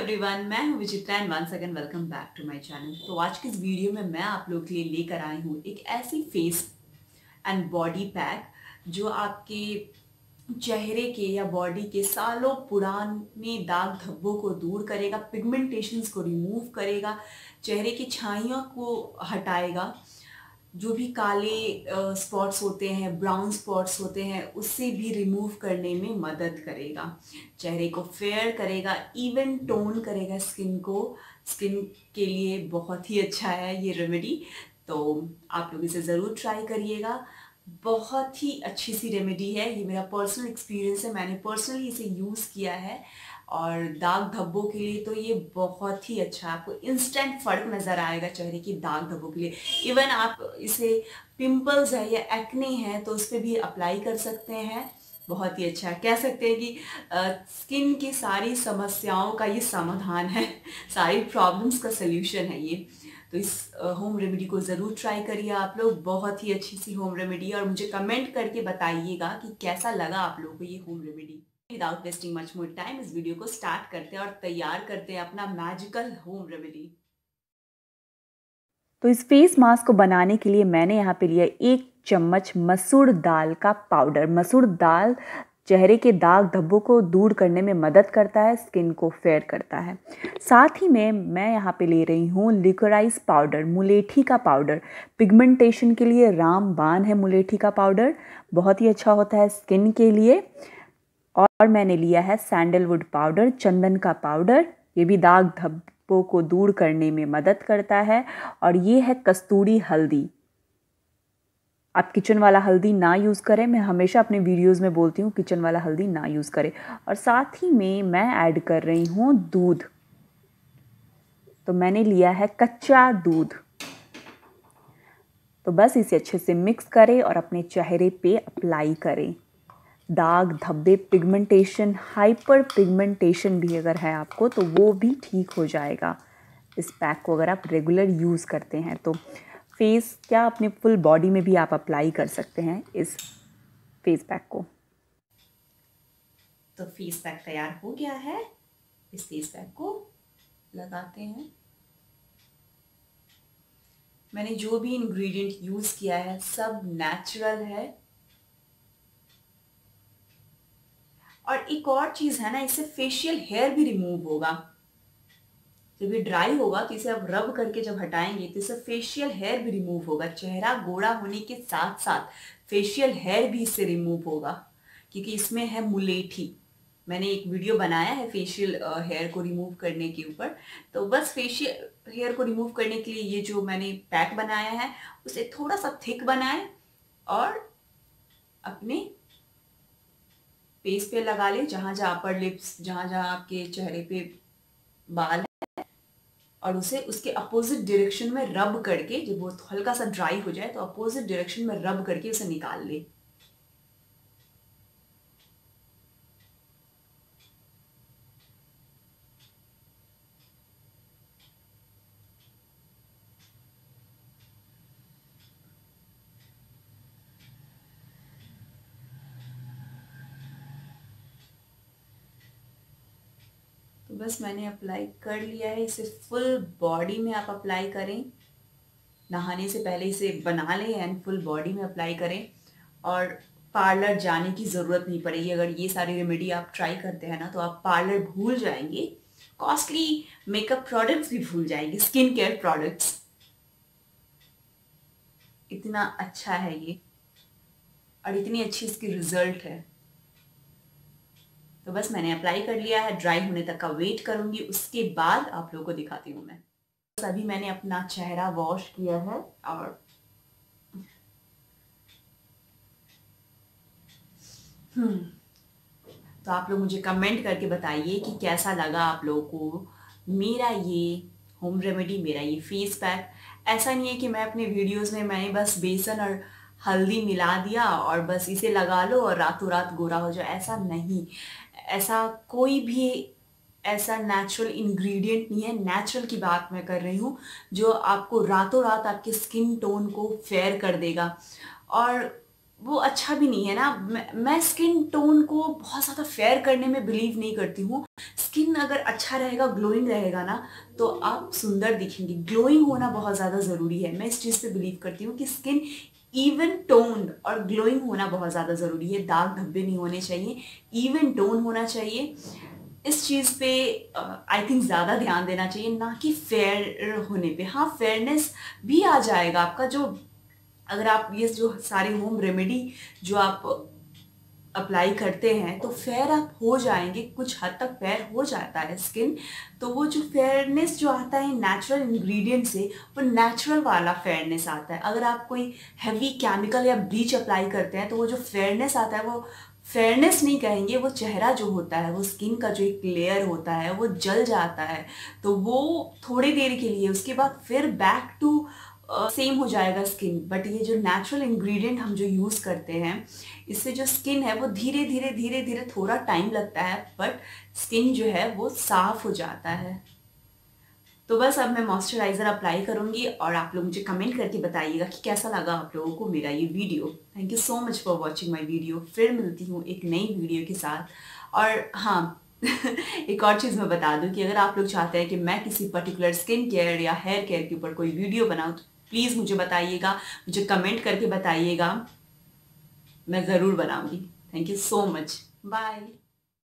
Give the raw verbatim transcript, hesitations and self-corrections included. Everyone, मैं हूं Vichitra and once again welcome back to my channel. तो आज के इस वीडियो में मैं आप लोगों के लिए लेकर आई हूं एक ऐसी फेस एंड बॉडी पैक जो आपके चेहरे के या बॉडी के सालों पुराने दाग धब्बों को दूर करेगा, पिगमेंटेशंस को रिमूव करेगा, चेहरे की छाइयों को हटाएगा, जो भी काले स्पॉट्स uh, होते हैं, ब्राउन स्पॉट्स होते हैं, उससे भी रिमूव करने में मदद करेगा, चेहरे को फेयर करेगा, इवन टोन करेगा स्किन को। स्किन के लिए बहुत ही अच्छा है ये रेमेडी, तो आप लोग इसे ज़रूर ट्राई करिएगा। बहुत ही अच्छी सी रेमेडी है, ये मेरा पर्सनल एक्सपीरियंस है, मैंने पर्सनली इसे यूज़ किया है और दाग धब्बों के लिए तो ये बहुत ही अच्छा, आपको इंस्टेंट फ़र्क नज़र आएगा चेहरे की दाग धब्बों के लिए। इवन आप इसे पिंपल्स है या एक्ने हैं तो उस पर भी अप्लाई कर सकते हैं। बहुत ही अच्छा, कह सकते हैं कि आ, स्किन की सारी समस्याओं का ये समाधान है, सारी प्रॉब्लम्स का सल्यूशन है ये। तो इस होम रेमेडी को ज़रूर ट्राई करिए आप लोग, बहुत ही अच्छी सी होम रेमेडी है और मुझे कमेंट करके बताइएगा कि कैसा लगा आप लोगों को ये home remedy. Without wasting much more time, इस वीडियो को स्टार्ट करते हैं और तैयार करते हैं अपना मैजिकल होम रेमेडी। तो इस फेस मास्क को बनाने के लिए मैंने यहाँ पे लिया एक चम्मच मसूर दाल का पाउडर। मसूर दाल चेहरे के दाग धब्बों को दूर करने में मदद करता है, स्किन को फेयर करता है। साथ ही में मैं यहाँ पे ले रही हूँ लिक्वराइज पाउडर, मुलेठी का पाउडर। पिगमेंटेशन के लिए रामबान है मुलेठी का पाउडर, बहुत ही अच्छा होता है स्किन के लिए। और मैंने लिया है सैंडलवुड पाउडर, चंदन का पाउडर, ये भी दाग धब्बों को दूर करने में मदद करता है। और ये है कस्तूरी हल्दी। आप किचन वाला हल्दी ना यूज़ करें, मैं हमेशा अपने वीडियोस में बोलती हूँ किचन वाला हल्दी ना यूज़ करें। और साथ ही में मैं ऐड कर रही हूँ दूध, तो मैंने लिया है कच्चा दूध। तो बस इसे अच्छे से मिक्स करें और अपने चेहरे पे अप्लाई करें। दाग धब्बे, पिगमेंटेशन, हाइपर पिगमेंटेशन भी अगर है आपको तो वो भी ठीक हो जाएगा इस पैक को, अगर आप रेगुलर यूज़ करते हैं तो। फेस क्या, अपने फुल बॉडी में भी आप अप्लाई कर सकते हैं इस फेस पैक को। तो फेस पैक तैयार हो गया है, इस फेस पैक को लगाते हैं। मैंने जो भी इंग्रेडिएंट यूज़ किया है सब नेचुरल है। और एक और चीज़ है ना, इससे फेशियल हेयर भी रिमूव होगा। जब ये ड्राई होगा तो इसे आप रब करके जब हटाएंगे तो इससे फेशियल हेयर भी रिमूव होगा। चेहरा गोरा होने के साथ साथ फेशियल हेयर भी इससे रिमूव होगा, क्योंकि इसमें है मुलेठी। मैंने एक वीडियो बनाया है फेशियल हेयर को रिमूव करने के ऊपर, तो बस फेशियल हेयर को रिमूव करने के लिए ये जो मैंने पैक बनाया है उसे थोड़ा सा थिक बनाएं और अपने फेस पे लगा ले, जहाँ जहाँ अपर लिप्स, जहाँ जहाँ आपके चेहरे पे बाल है, और उसे उसके अपोजिट डायरेक्शन में रब करके, जब वो हल्का सा ड्राई हो जाए तो अपोजिट डायरेक्शन में रब करके उसे निकाल ले। बस मैंने अप्लाई कर लिया है, इसे फुल बॉडी में आप अप्लाई करें। नहाने से पहले इसे बना लें एंड फुल बॉडी में अप्लाई करें, और पार्लर जाने की ज़रूरत नहीं पड़ेगी। अगर ये सारी रेमेडी आप ट्राई करते हैं ना तो आप पार्लर भूल जाएंगे, कॉस्टली मेकअप प्रोडक्ट्स भी भूल जाएंगे, स्किन केयर प्रोडक्ट्स। इतना अच्छा है ये और इतनी अच्छी इसकी रिजल्ट है। तो बस मैंने अप्लाई कर लिया है, ड्राई होने तक का वेट करूंगी, उसके बाद आप लोगों को दिखाती हूँ मैं। बस अभी मैंने अपना चेहरा वॉश किया है और हम्म तो आप लोग मुझे कमेंट करके बताइए कि कैसा लगा आप लोगों को मेरा ये होम रेमेडी, मेरा ये फेस पैक। ऐसा नहीं है कि मैं अपने वीडियोस में मैंने बस बेसन और हल्दी मिला दिया और बस इसे लगा लो और रातों रात गोरा हो जाओ, ऐसा नहीं। ऐसा कोई भी ऐसा नेचुरल इंग्रेडिएंट नहीं है, नेचुरल की बात मैं कर रही हूँ, जो आपको रातों रात आपके स्किन टोन को फेयर कर देगा। और वो अच्छा भी नहीं है ना। मैं, मैं स्किन टोन को बहुत ज़्यादा फेयर करने में बिलीव नहीं करती हूँ। स्किन अगर अच्छा रहेगा, ग्लोइंग रहेगा ना, तो आप सुंदर दिखेंगे। ग्लोइंग होना बहुत ज़्यादा ज़रूरी है। मैं इस चीज़ पे बिलीव करती हूँ कि स्किन इवन टोन्ड और ग्लोइंग होना बहुत ज़्यादा ज़रूरी है। दाग धब्बे नहीं होने चाहिए, इवन टोन होना चाहिए। इस चीज़ पे आई थिंक ज़्यादा ध्यान देना चाहिए, ना कि फेयर होने पे। हाँ, फेयरनेस भी आ जाएगा आपका, जो अगर आप ये जो सारे होम रेमेडी जो आप अप्लाई करते हैं तो फेयर आप हो जाएंगे, कुछ हद तक फेयर हो जाता है स्किन। तो वो जो फेयरनेस जो आता है नेचुरल इंग्रेडिएंट से, वो नेचुरल वाला फेयरनेस आता है। अगर आप कोई हैवी केमिकल या ब्लीच अप्लाई करते हैं तो वो जो फेयरनेस आता है वो फेयरनेस नहीं कहेंगे। वो चेहरा जो होता है, वो स्किन का जो एक लेयर होता है वो जल जाता है, तो वो थोड़ी देर के लिए, उसके बाद फिर बैक टू सेम हो जाएगा स्किन। बट ये जो नेचुरल इंग्रेडिएंट हम जो यूज़ करते हैं, इससे जो स्किन है वो धीरे धीरे धीरे धीरे थोड़ा टाइम लगता है, बट स्किन जो है वो साफ हो जाता है। तो बस अब मैं मॉइस्चराइज़र अप्लाई करूँगी और आप लोग मुझे कमेंट करके बताइएगा कि कैसा लगा आप लोगों को मेरा ये video. Thank you so much for watching my video. फिर मिलती हूँ एक नई वीडियो के साथ। और हाँ, एक और चीज़ मैं बता दूँ कि अगर आप लोग चाहते हैं कि मैं किसी पर्टिकुलर स्किन केयर या हेयर केयर के ऊपर कोई वीडियो बनाऊँ तो प्लीज़ मुझे बताइएगा, मुझे कमेंट करके बताइएगा, मैं ज़रूर बनाऊंगी। Thank you so much, bye.